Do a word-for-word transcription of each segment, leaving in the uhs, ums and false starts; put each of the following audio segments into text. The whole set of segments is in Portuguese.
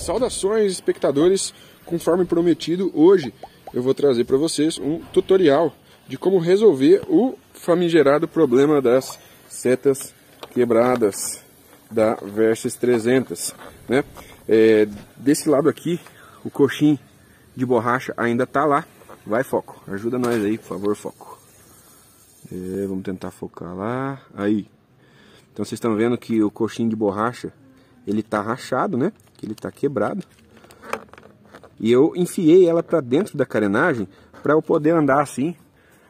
Saudações, espectadores! Conforme prometido, hoje eu vou trazer para vocês um tutorial de como resolver o famigerado problema das setas quebradas da Versys trezentos, né? É, desse lado aqui, o coxim de borracha ainda tá lá. Vai, foco, ajuda nós aí, por favor, foco. É, vamos tentar focar lá. Aí, então vocês estão vendo que o coxim de borracha ele tá rachado, né? Que ele tá quebrado. E eu enfiei ela para dentro da carenagem para eu poder andar assim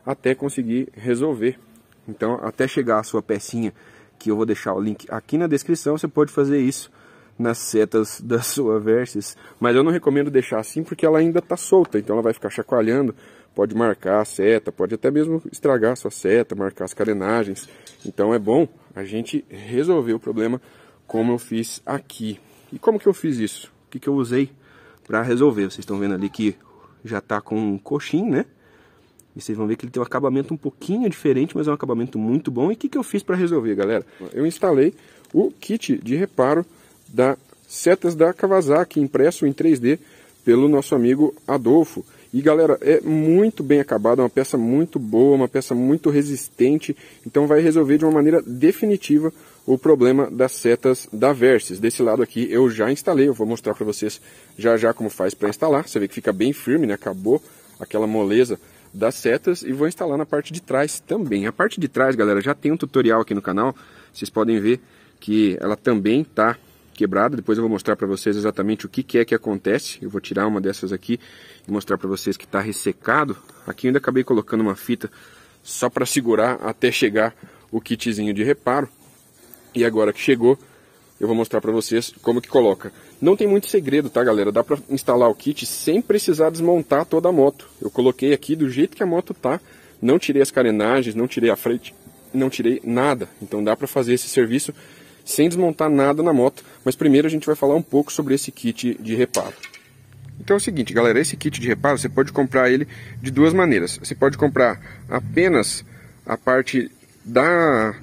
até conseguir resolver. Então, até chegar a sua pecinha, que eu vou deixar o link aqui na descrição, você pode fazer isso nas setas da sua Versys, mas eu não recomendo deixar assim porque ela ainda está solta, então ela vai ficar chacoalhando, pode marcar a seta, pode até mesmo estragar a sua seta, marcar as carenagens. Então é bom a gente resolver o problema como eu fiz aqui. E como que eu fiz isso? O que que eu usei para resolver? Vocês estão vendo ali que já está com um coxim, né? E vocês vão ver que ele tem um acabamento um pouquinho diferente, mas é um acabamento muito bom. E o que que eu fiz para resolver, galera? Eu instalei o kit de reparo das setas da Kawasaki, impresso em três D pelo nosso amigo Adolfo. E galera, é muito bem acabado, é uma peça muito boa, uma peça muito resistente. Então vai resolver de uma maneira definitiva o problema das setas da Versys. Desse lado aqui eu já instalei, eu vou mostrar para vocês já já como faz para instalar. Você vê que fica bem firme, né? Acabou aquela moleza das setas, e vou instalar na parte de trás também. A parte de trás, galera, já tem um tutorial aqui no canal, vocês podem ver que ela também tá quebrada. Depois eu vou mostrar para vocês exatamente o que que é que acontece. Eu vou tirar uma dessas aqui e mostrar para vocês que tá ressecado. Aqui eu ainda acabei colocando uma fita só para segurar até chegar o kitzinho de reparo, e agora que chegou eu vou mostrar para vocês como que coloca. Não tem muito segredo, tá, galera? Dá para instalar o kit sem precisar desmontar toda a moto. Eu coloquei aqui do jeito que a moto tá. Não tirei as carenagens, não tirei a frente, não tirei nada. Então dá para fazer esse serviço sem desmontar nada na moto. Mas primeiro a gente vai falar um pouco sobre esse kit de reparo. Então é o seguinte, galera. Esse kit de reparo, você pode comprar ele de duas maneiras. Você pode comprar apenas a parte da...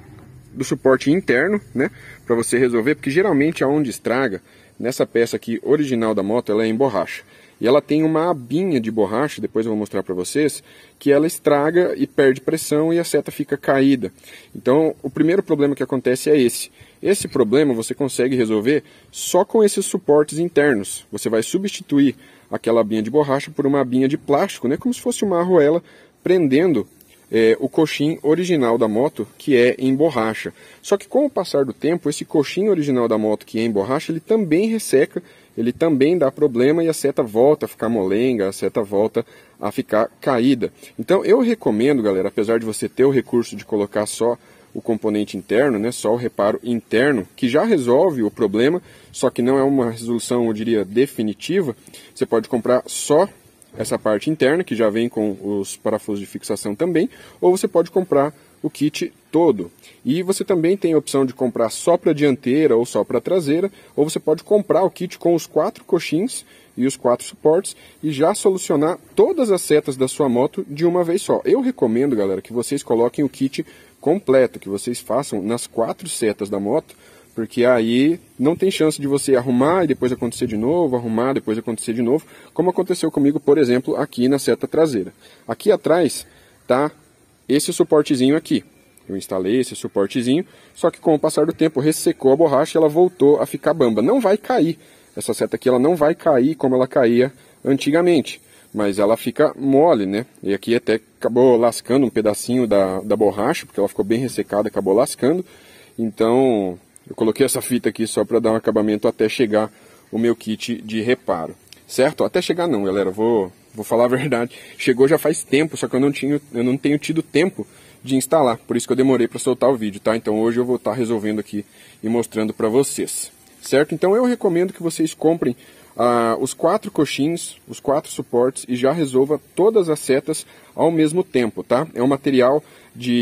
do suporte interno, né, para você resolver, porque geralmente aonde estraga nessa peça aqui original da moto, ela é em borracha, e ela tem uma abinha de borracha, depois eu vou mostrar para vocês, que ela estraga e perde pressão e a seta fica caída. Então o primeiro problema que acontece é esse. Esse problema você consegue resolver só com esses suportes internos. Você vai substituir aquela abinha de borracha por uma abinha de plástico, né, como se fosse uma arruela prendendo É, o coxim original da moto, que é em borracha. Só que com o passar do tempo, esse coxim original da moto, que é em borracha, ele também resseca, ele também dá problema, e a seta volta a ficar molenga, a seta volta a ficar caída. Então eu recomendo, galera, apesar de você ter o recurso de colocar só o componente interno, né, só o reparo interno, que já resolve o problema, só que não é uma resolução, eu diria, definitiva. Você pode comprar só essa parte interna, que já vem com os parafusos de fixação também, ou você pode comprar o kit todo. E você também tem a opção de comprar só para dianteira ou só para traseira, ou você pode comprar o kit com os quatro coxins e os quatro suportes e já solucionar todas as setas da sua moto de uma vez só. Eu recomendo, galera, que vocês coloquem o kit completo, que vocês façam nas quatro setas da moto, porque aí não tem chance de você arrumar e depois acontecer de novo, arrumar, depois acontecer de novo, como aconteceu comigo, por exemplo, aqui na seta traseira. Aqui atrás tá esse suportezinho aqui. Eu instalei esse suportezinho, só que com o passar do tempo ressecou a borracha e ela voltou a ficar bamba. Não vai cair. Essa seta aqui ela não vai cair como ela caía antigamente, mas ela fica mole, né? E aqui até acabou lascando um pedacinho da, da borracha, porque ela ficou bem ressecada, acabou lascando. Então... eu coloquei essa fita aqui só para dar um acabamento até chegar o meu kit de reparo, certo? Até chegar não, galera, vou, vou falar a verdade. Chegou já faz tempo, só que eu não, tinha, eu não tenho tido tempo de instalar, por isso que eu demorei para soltar o vídeo, tá? Então hoje eu vou estar resolvendo aqui e mostrando para vocês, certo? Então eu recomendo que vocês comprem ah, os quatro coxins, os quatro suportes e já resolva todas as setas ao mesmo tempo, tá? É um material... de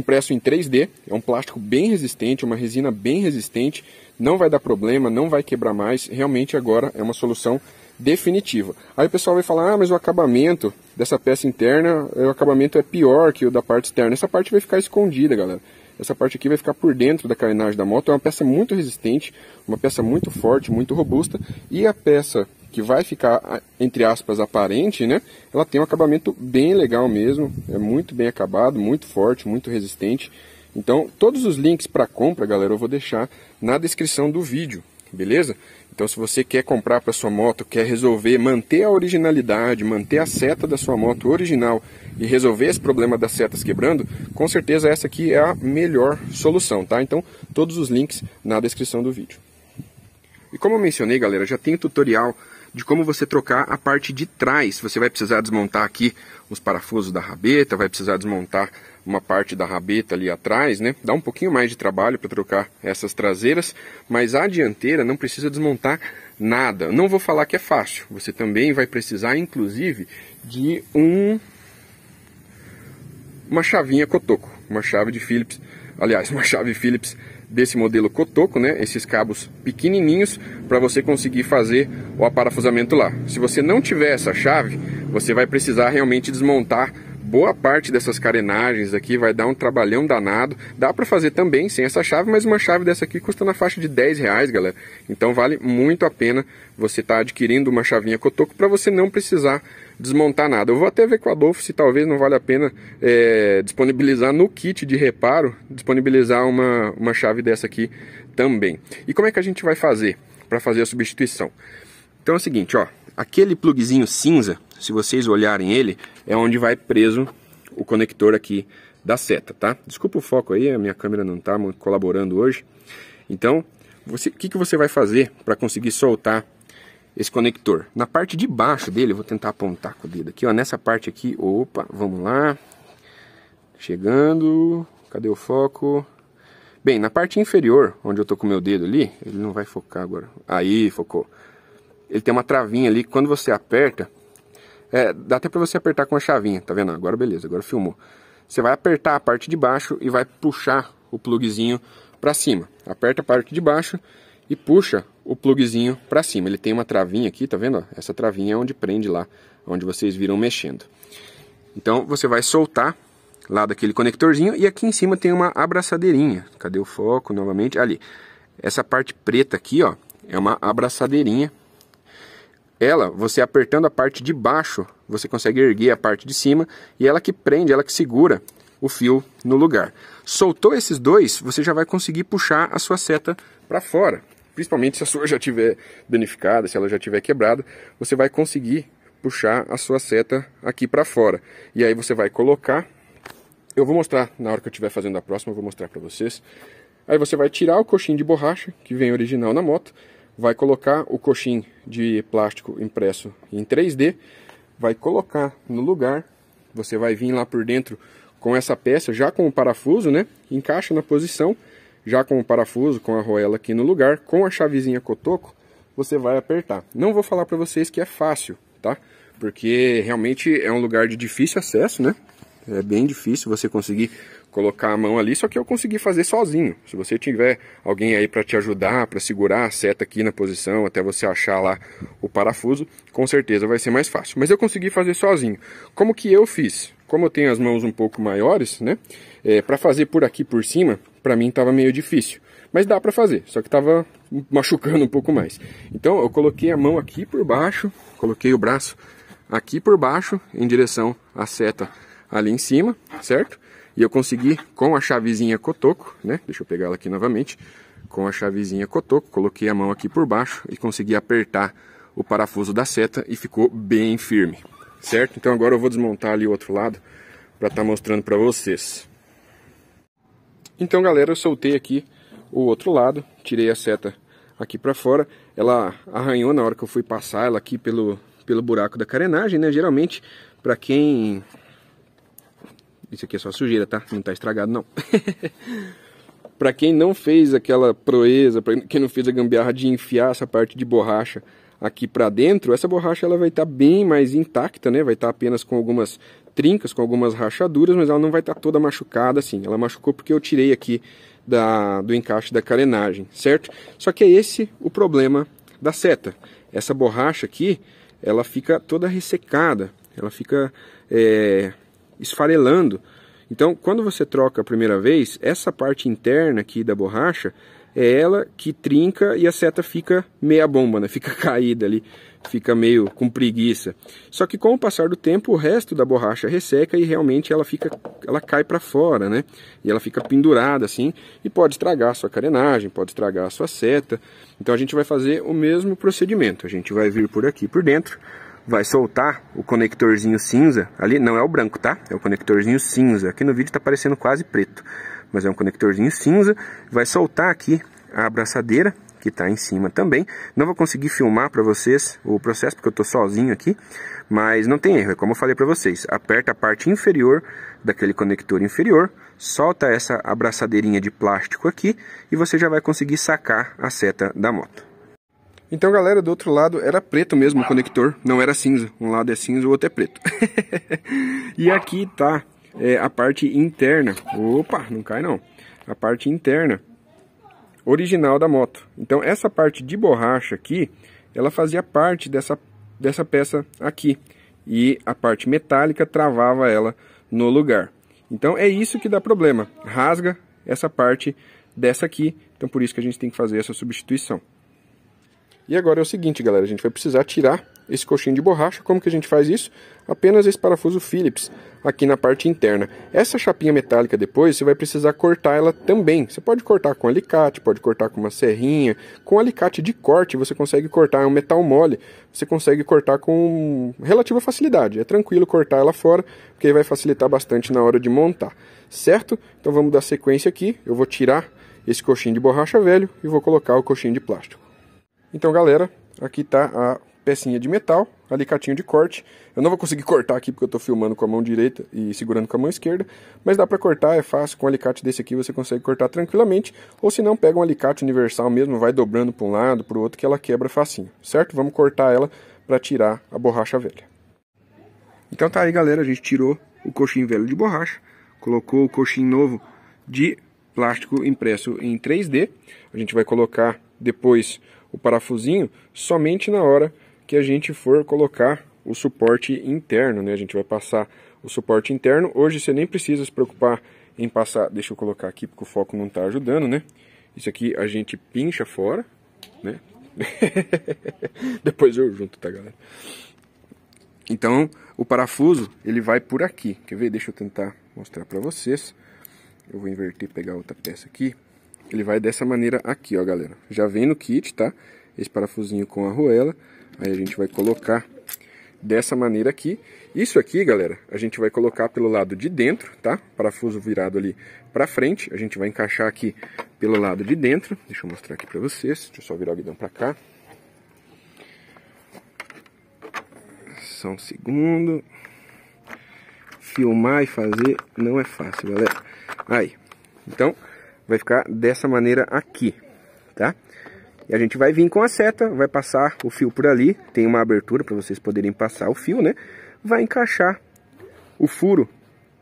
impresso em três D, é um plástico bem resistente, uma resina bem resistente, não vai dar problema, não vai quebrar mais, realmente agora é uma solução definitiva. Aí o pessoal vai falar, ah, mas o acabamento dessa peça interna, o acabamento é pior que o da parte externa. Essa parte vai ficar escondida, galera, essa parte aqui vai ficar por dentro da carenagem da moto. É uma peça muito resistente, uma peça muito forte, muito robusta, e a peça que vai ficar, entre aspas, aparente, né? Ela tem um acabamento bem legal mesmo, é muito bem acabado, muito forte, muito resistente. Então, todos os links para compra, galera, eu vou deixar na descrição do vídeo, beleza? Então, se você quer comprar para sua moto, quer resolver, manter a originalidade, manter a seta da sua moto original e resolver esse problema das setas quebrando, com certeza essa aqui é a melhor solução, tá? Então, todos os links na descrição do vídeo. E como eu mencionei, galera, já tem tutorial de como você trocar a parte de trás. Você vai precisar desmontar aqui os parafusos da rabeta, vai precisar desmontar uma parte da rabeta ali atrás, né? Dá um pouquinho mais de trabalho para trocar essas traseiras, mas a dianteira não precisa desmontar nada. Não vou falar que é fácil. Você também vai precisar, inclusive, de um uma chavinha Cotoco, uma chave de Phillips, aliás, uma chave Phillips desse modelo Cotoco, né? Esses cabos pequenininhos para você conseguir fazer o aparafusamento lá. Se você não tiver essa chave, você vai precisar realmente desmontar boa parte dessas carenagens aqui, vai dar um trabalhão danado. Dá para fazer também sem essa chave, mas uma chave dessa aqui custa na faixa de dez reais, galera. Então vale muito a pena você estar tá adquirindo uma chavinha Cotoco para você não precisar desmontar nada. Eu vou até ver com o Adolfo se talvez não vale a pena é, disponibilizar no kit de reparo, disponibilizar uma, uma chave dessa aqui também. E como é que a gente vai fazer para fazer a substituição? Então é o seguinte, ó, aquele plugzinho cinza, se vocês olharem ele, é onde vai preso o conector aqui da seta, tá? Desculpa o foco aí, a minha câmera não tá colaborando hoje. Então, o que, que você vai fazer para conseguir soltar esse conector? Na parte de baixo dele, eu vou tentar apontar com o dedo aqui, ó, nessa parte aqui, opa, vamos lá, chegando, cadê o foco? Bem, na parte inferior, onde eu tô com o meu dedo ali, ele não vai focar agora, aí focou. Ele tem uma travinha ali, quando você aperta, é, dá até para você apertar com a chavinha, tá vendo? Agora beleza, agora filmou. Você vai apertar a parte de baixo e vai puxar o plugzinho para cima. Aperta a parte de baixo e puxa o plugzinho para cima. Ele tem uma travinha aqui, tá vendo? Essa travinha é onde prende lá, onde vocês viram mexendo. Então você vai soltar lá daquele conectorzinho e aqui em cima tem uma abraçadeirinha. Cadê o foco novamente? Ali. Essa parte preta aqui, ó, é uma abraçadeirinha. Ela, você apertando a parte de baixo, você consegue erguer a parte de cima e ela que prende, ela que segura o fio no lugar. Soltou esses dois, você já vai conseguir puxar a sua seta para fora. Principalmente se a sua já estiver danificada, se ela já estiver quebrada, você vai conseguir puxar a sua seta aqui para fora. E aí você vai colocar, eu vou mostrar na hora que eu estiver fazendo a próxima, eu vou mostrar para vocês. Aí você vai tirar o coxinho de borracha, que vem original na moto, vai colocar o coxinho de plástico impresso em três D, vai colocar no lugar, você vai vir lá por dentro com essa peça, já com o parafuso, né? Encaixa na posição, já com o parafuso, com a roela aqui no lugar, com a chavezinha Cotoco, você vai apertar. Não vou falar para vocês que é fácil, tá? Porque realmente é um lugar de difícil acesso, né? É bem difícil você conseguir colocar a mão ali, só que eu consegui fazer sozinho. Se você tiver alguém aí para te ajudar, para segurar a seta aqui na posição, até você achar lá o parafuso, com certeza vai ser mais fácil. Mas eu consegui fazer sozinho. Como que eu fiz? Como eu tenho as mãos um pouco maiores, né? É, para fazer por aqui por cima, para mim estava meio difícil. Mas dá para fazer, só que estava machucando um pouco mais. Então eu coloquei a mão aqui por baixo, coloquei o braço aqui por baixo, em direção à seta ali em cima, certo? E eu consegui com a chavezinha Cotoco, né? Deixa eu pegar ela aqui novamente. Com a chavezinha Cotoco, coloquei a mão aqui por baixo e consegui apertar o parafuso da seta e ficou bem firme, certo? Então agora eu vou desmontar ali o outro lado para estar mostrando para vocês. Então, galera, eu soltei aqui o outro lado, tirei a seta aqui para fora. Ela arranhou na hora que eu fui passar ela aqui pelo, pelo buraco da carenagem, né? Geralmente, para quem... Isso aqui é só sujeira, tá? Não tá estragado, não. Pra quem não fez aquela proeza, pra quem não fez a gambiarra de enfiar essa parte de borracha aqui pra dentro, essa borracha ela vai estar tá bem mais intacta, né? Vai estar tá apenas com algumas trincas, com algumas rachaduras, mas ela não vai estar tá toda machucada assim. Ela machucou porque eu tirei aqui da, do encaixe da carenagem, certo? Só que é esse o problema da seta. Essa borracha aqui, ela fica toda ressecada, ela fica... É... esfarelando, Então, quando você troca a primeira vez, essa parte interna aqui da borracha é ela que trinca e a seta fica meia bomba, né? Fica caída ali, fica meio com preguiça. Só que com o passar do tempo, o resto da borracha resseca e realmente ela fica, ela cai para fora, né? E ela fica pendurada assim e pode estragar a sua carenagem, pode estragar a sua seta. Então a gente vai fazer o mesmo procedimento. A gente vai vir por aqui por dentro, vai soltar o conectorzinho cinza ali, não é o branco, tá? É o conectorzinho cinza. Aqui no vídeo tá parecendo quase preto, mas é um conectorzinho cinza. Vai soltar aqui a abraçadeira que está em cima também. Não vou conseguir filmar para vocês o processo porque eu estou sozinho aqui, mas não tem erro, é como eu falei para vocês. Aperta a parte inferior daquele conector inferior, solta essa abraçadeirinha de plástico aqui e você já vai conseguir sacar a seta da moto. Então, galera, do outro lado era preto mesmo o conector, não era cinza. Um lado é cinza, o outro é preto. E aqui tá É a parte interna, opa, não cai não, a parte interna original da moto. Então essa parte de borracha aqui, ela fazia parte dessa, dessa peça aqui, e a parte metálica travava ela no lugar. Então é isso que dá problema, rasga essa parte dessa aqui, então por isso que a gente tem que fazer essa substituição. E agora é o seguinte, galera, a gente vai precisar tirar esse coxinho de borracha. Como que a gente faz isso? Apenas esse parafuso Phillips aqui na parte interna. Essa chapinha metálica depois, você vai precisar cortar ela também. Você pode cortar com alicate, pode cortar com uma serrinha. Com alicate de corte, você consegue cortar, é um metal mole. Você consegue cortar com relativa facilidade. É tranquilo cortar ela fora, porque vai facilitar bastante na hora de montar. Certo? Então vamos dar sequência aqui. Eu vou tirar esse coxinho de borracha velho e vou colocar o coxinho de plástico. Então, galera, aqui tá a pecinha de metal, alicatinho de corte. Eu não vou conseguir cortar aqui porque eu estou filmando com a mão direita e segurando com a mão esquerda, mas dá para cortar, é fácil. Com um alicate desse aqui você consegue cortar tranquilamente, ou se não, pega um alicate universal mesmo, vai dobrando para um lado, para o outro, que ela quebra facinho, certo? Vamos cortar ela para tirar a borracha velha. Então tá aí, galera, a gente tirou o coxinho velho de borracha, colocou o coxinho novo de plástico impresso em três D. A gente vai colocar depois o parafusinho somente na hora que a gente for colocar o suporte interno, né? A gente vai passar o suporte interno. Hoje você nem precisa se preocupar em passar. Deixa eu colocar aqui porque o foco não tá ajudando, né? Isso aqui a gente pincha fora, né? Depois eu junto, tá, galera? Então, o parafuso, ele vai por aqui. Quer ver? Deixa eu tentar mostrar pra vocês. Eu vou inverter e pegar outra peça aqui. Ele vai dessa maneira aqui, ó, galera. Já vem no kit, tá? Esse parafusinho com arruela. Aí a gente vai colocar dessa maneira aqui. Isso aqui, galera, a gente vai colocar pelo lado de dentro, tá? Parafuso virado ali pra frente. A gente vai encaixar aqui pelo lado de dentro. Deixa eu mostrar aqui pra vocês. Deixa eu só virar o guidão pra cá. Só um segundo. Filmar e fazer não é fácil, galera. Aí. Então, vai ficar dessa maneira aqui, tá? E a gente vai vir com a seta, vai passar o fio por ali, tem uma abertura para vocês poderem passar o fio, né? Vai encaixar o furo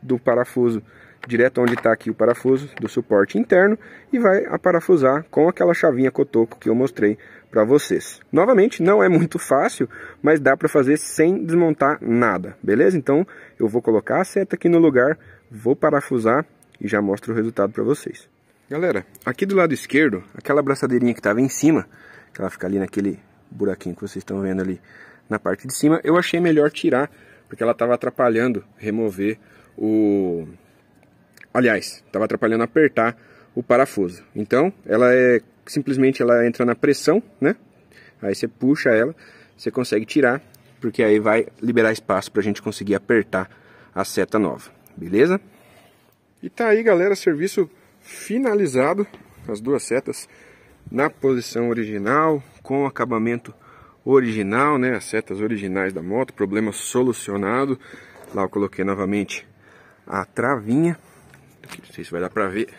do parafuso direto onde está aqui o parafuso do suporte interno e vai aparafusar com aquela chavinha cotoco que eu mostrei para vocês. Novamente, não é muito fácil, mas dá para fazer sem desmontar nada, beleza? Então, eu vou colocar a seta aqui no lugar, vou parafusar e já mostro o resultado para vocês. Galera, aqui do lado esquerdo, aquela abraçadeirinha que estava em cima, que ela fica ali naquele buraquinho que vocês estão vendo ali na parte de cima, eu achei melhor tirar, porque ela estava atrapalhando remover o... Aliás, estava atrapalhando apertar o parafuso. Então, ela é... Simplesmente ela entra na pressão, né? Aí você puxa ela, você consegue tirar, porque aí vai liberar espaço para a gente conseguir apertar a seta nova. Beleza? E tá aí, galera, serviço finalizado, as duas setas na posição original, com o acabamento original, né? As setas originais da moto, problema solucionado. Lá eu coloquei novamente a travinha, não sei se vai dar pra ver.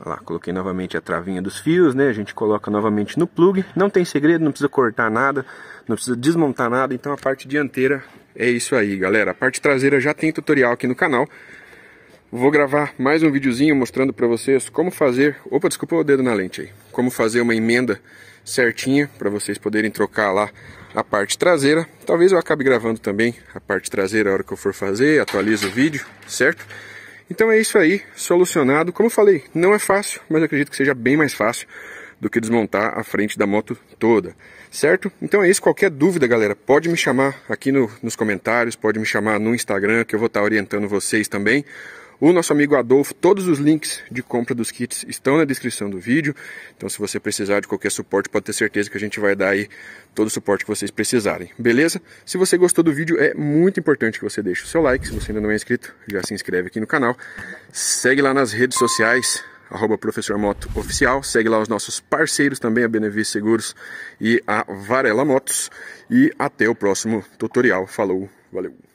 Olha lá, coloquei novamente a travinha dos fios, né? A gente coloca novamente no plug, não tem segredo, não precisa cortar nada, não precisa desmontar nada. Então a parte dianteira é isso aí, galera. A parte traseira já tem tutorial aqui no canal. Vou gravar mais um videozinho mostrando para vocês como fazer... Opa, desculpa o dedo na lente aí. Como fazer uma emenda certinha para vocês poderem trocar lá a parte traseira. Talvez eu acabe gravando também a parte traseira a hora que eu for fazer, atualizo o vídeo, certo? Então é isso aí, solucionado. Como eu falei, não é fácil, mas eu acredito que seja bem mais fácil do que desmontar a frente da moto toda, certo? Então é isso, qualquer dúvida, galera, pode me chamar aqui no, nos comentários, pode me chamar no Instagram, que eu vou estar orientando vocês também. O nosso amigo Adolfo, todos os links de compra dos kits estão na descrição do vídeo. Então se você precisar de qualquer suporte, pode ter certeza que a gente vai dar aí todo o suporte que vocês precisarem, beleza? Se você gostou do vídeo, é muito importante que você deixe o seu like. Se você ainda não é inscrito, já se inscreve aqui no canal. Segue lá nas redes sociais, arroba Professor Moto Oficial. Segue lá os nossos parceiros também, a Benevis Seguros e a Varella Motos. E até o próximo tutorial. Falou, valeu!